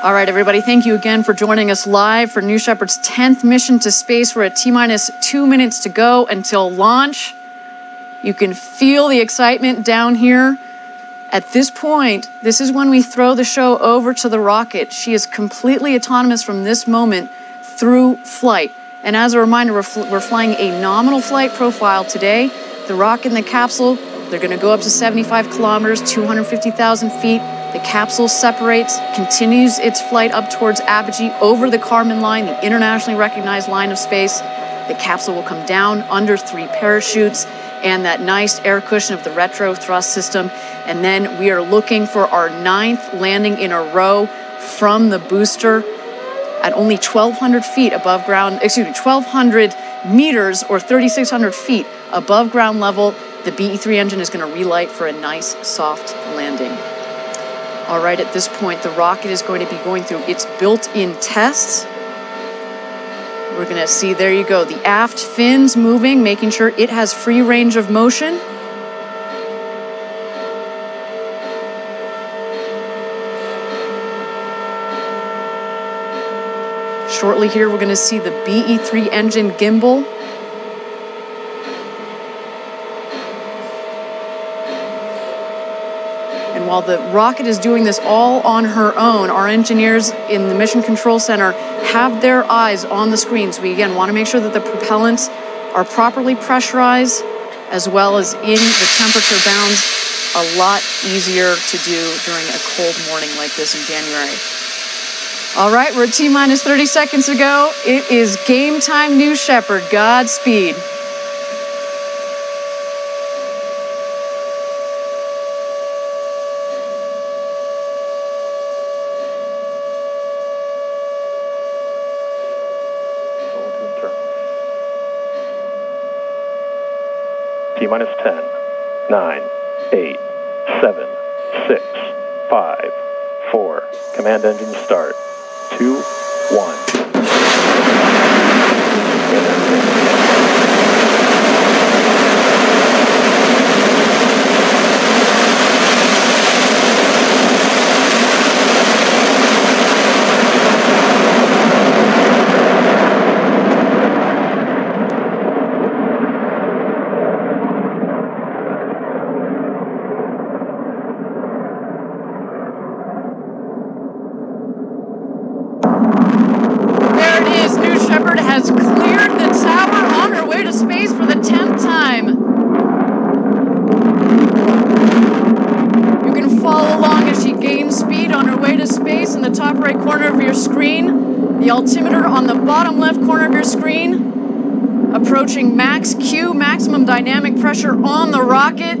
All right, everybody, thank you again for joining us live for New Shepard's 10th mission to space. We're at T-minus 2 minutes to go until launch. You can feel the excitement down here. At this point, this is when we throw the show over to the rocket. She is completely autonomous from this moment through flight. And as a reminder, we're flying a nominal flight profile today. The rocket and the capsule, they're going to go up to 75 kilometers, 250,000 feet. The capsule separates, continues its flight up towards apogee over the Karman line, the internationally recognized line of space. The capsule will come down under 3 parachutes and that nice air cushion of the retro thrust system. And then we are looking for our 9th landing in a row from the booster at only 1,200 feet above ground, excuse me, 1,200 meters or 3,600 feet above ground level. The BE-3 engine is going to relight for a nice soft landing. All right, at this point, the rocket is going to be going through its built-in tests. We're going to see, there you go, the aft fins moving, making sure it has free range of motion. Shortly here, we're going to see the BE-3 engine gimbal. And while the rocket is doing this all on her own, our engineers in the Mission Control Center have their eyes on the screens. We, again, want to make sure that the propellants are properly pressurized as well as in the temperature bounds. A lot easier to do during a cold morning like this in January. All right, we're at T-minus 30 seconds to go. It is game time, New Shepard. Godspeed. T-minus 10, 9, 8, 7, 6, 5, 4. Command engine start. 2, 1. The altimeter on the bottom left corner of your screen, approaching Max Q, maximum dynamic pressure on the rocket.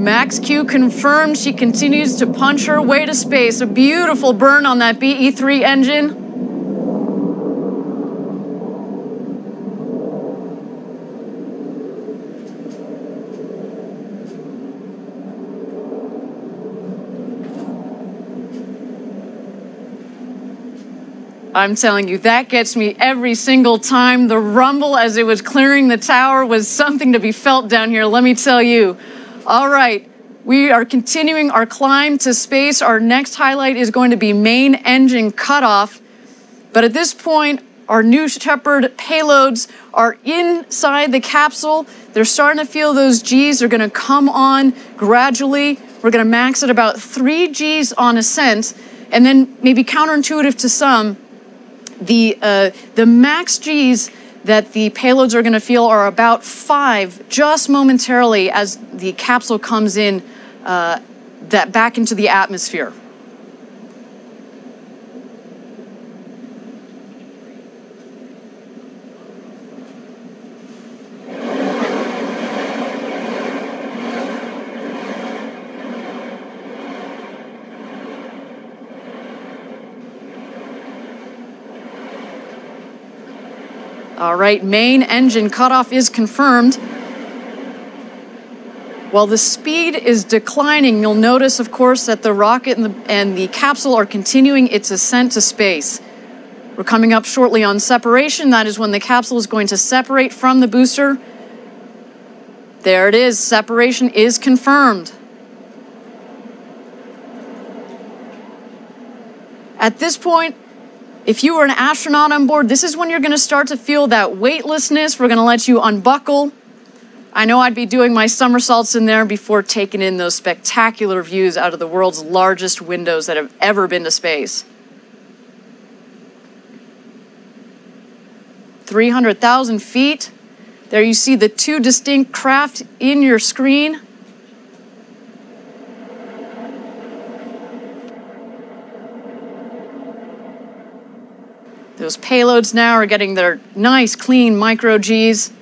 Max Q confirmed. She continues to punch her way to space. A beautiful burn on that BE-3 engine. I'm telling you, that gets me every single time. The rumble as it was clearing the tower was something to be felt down here, let me tell you. All right, we are continuing our climb to space. Our next highlight is going to be main engine cutoff. But at this point, our New Shepard payloads are inside the capsule. They're starting to feel those Gs. They're going to come on gradually. We're going to max at about 3 Gs on ascent. And then maybe counterintuitive to some, the max Gs that the payloads are going to feel are about 5 just momentarily as the capsule comes in that back into the atmosphere. All right, main engine cutoff is confirmed. While the speed is declining, you'll notice, of course, that the rocket and the capsule are continuing its ascent to space. We're coming up shortly on separation. That is when the capsule is going to separate from the booster. There it is. Separation is confirmed. At this point, if you were an astronaut on board, this is when you're going to start to feel that weightlessness. We're going to let you unbuckle. I know I'd be doing my somersaults in there before taking in those spectacular views out of the world's largest windows that have ever been to space. 300,000 feet. There you see the two distinct craft in your screen. Those payloads now are getting their nice, clean micro Gs.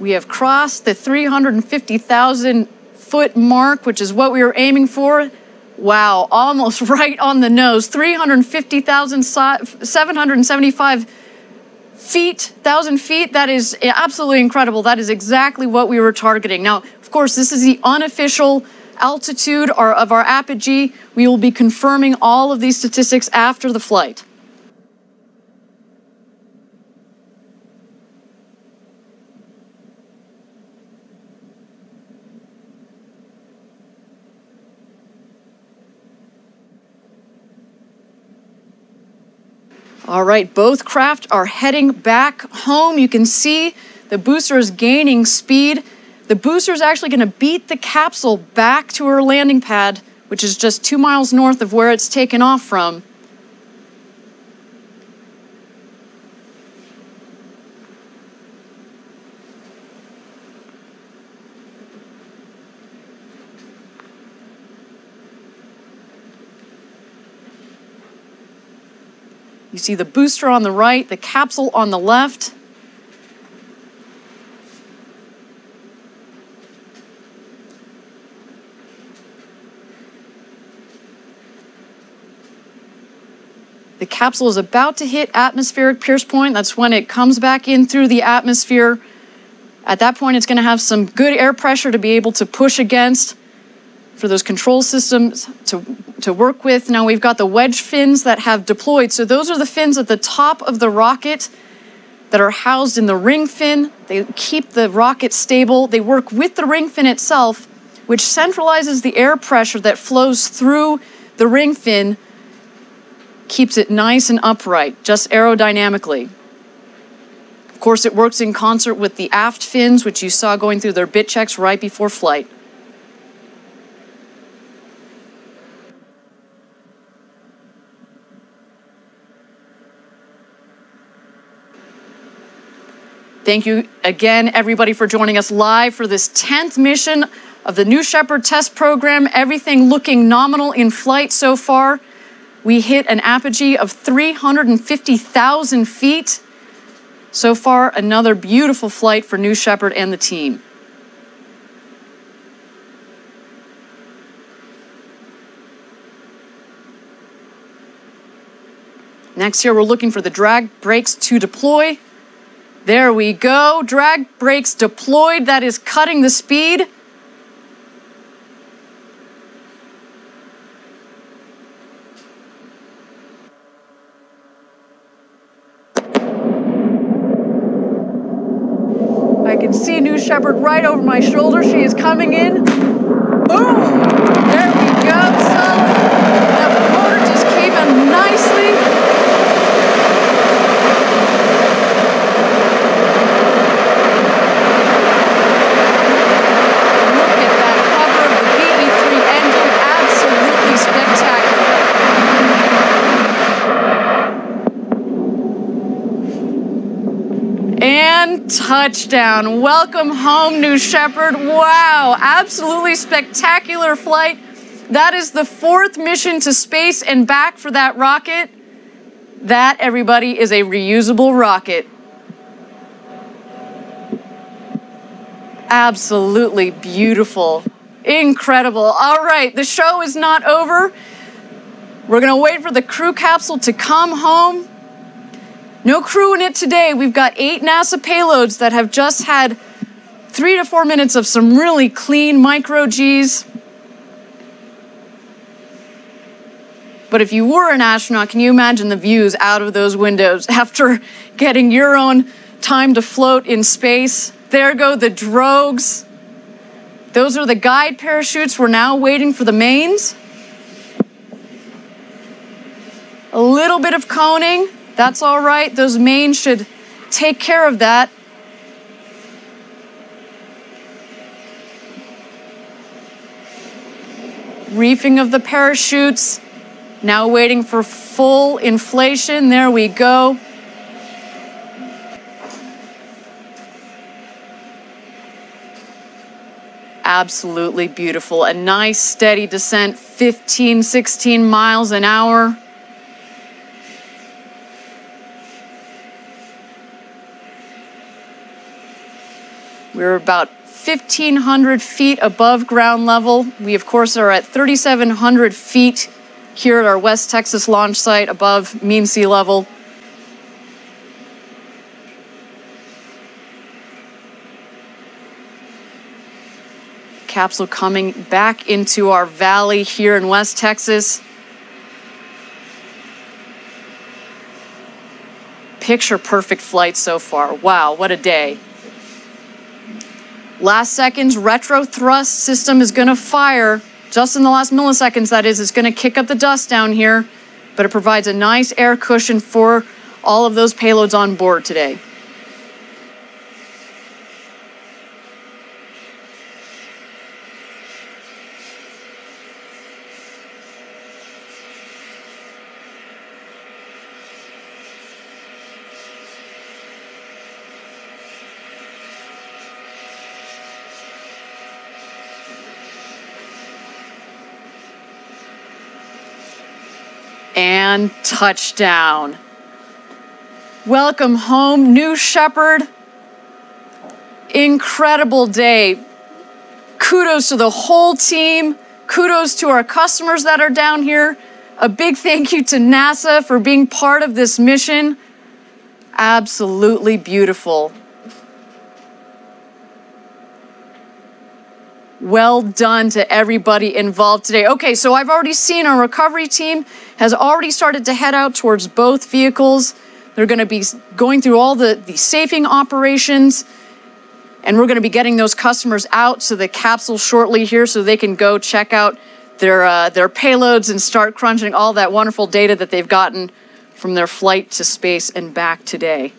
We have crossed the 350,000 foot mark, which is what we were aiming for. Wow, almost right on the nose. 350,775 feet. That is absolutely incredible. That is exactly what we were targeting. Now, of course, this is the unofficial altitude of our apogee. We will be confirming all of these statistics after the flight. All right, both craft are heading back home. You can see the booster is gaining speed. The booster is actually going to beat the capsule back to her landing pad, which is just 2 miles north of where it's taken off from. You see the booster on the right, the capsule on the left. The capsule is about to hit atmospheric pierce point. That's when it comes back in through the atmosphere. At that point, it's going to have some good air pressure to be able to push against for those control systems to work with. Now we've got the wedge fins that have deployed. So those are the fins at the top of the rocket that are housed in the ring fin. They keep the rocket stable. They work with the ring fin itself, which centralizes the air pressure that flows through the ring fin, keeps it nice and upright, just aerodynamically. Of course, it works in concert with the aft fins, which you saw going through their bit checks right before flight. Thank you again, everybody, for joining us live for this 10th mission of the New Shepard test program. Everything looking nominal in flight so far. We hit an apogee of 350,000 feet. So far, another beautiful flight for New Shepard and the team. Next here, we're looking for the drag brakes to deploy. There we go. Drag brakes deployed. That is cutting the speed. I can see New Shepard right over my shoulder. She is coming in. Boom! There we go. Solid. That motor just came in nicely. Touchdown. Welcome home, New Shepard. Wow, absolutely spectacular flight. That is the fourth mission to space and back for that rocket. That, everybody, is a reusable rocket. Absolutely beautiful. Incredible. All right, the show is not over. We're going to wait for the crew capsule to come home. No crew in it today. We've got 8 NASA payloads that have just had 3 to 4 minutes of some really clean micro-Gs. But if you were an astronaut, can you imagine the views out of those windows after getting your own time to float in space? There go the drogues. Those are the guide parachutes. We're now waiting for the mains. A little bit of coning. That's all right. Those mains should take care of that. Reefing of the parachutes. Now waiting for full inflation. There we go. Absolutely beautiful. A nice steady descent, 15, 16 miles an hour. We're about 1,500 feet above ground level. We, of course, are at 3,700 feet here at our West Texas launch site above mean sea level. Capsule coming back into our valley here in West Texas. Picture perfect flight so far. Wow, what a day. Last seconds, retro thrust system is going to fire. Just in the last milliseconds, that is, it's going to kick up the dust down here, but it provides a nice air cushion for all of those payloads on board today. And touchdown. Welcome home, New Shepard. Incredible day. Kudos to the whole team. Kudos to our customers that are down here. A big thank you to NASA for being part of this mission. Absolutely beautiful. Well done to everybody involved today. Okay, so I've already seen our recovery team has already started to head out towards both vehicles. They're going to be going through all the safing operations, and we're going to be getting those customers out to the capsule shortly here so they can go check out their payloads and start crunching all that wonderful data that they've gotten from their flight to space and back today.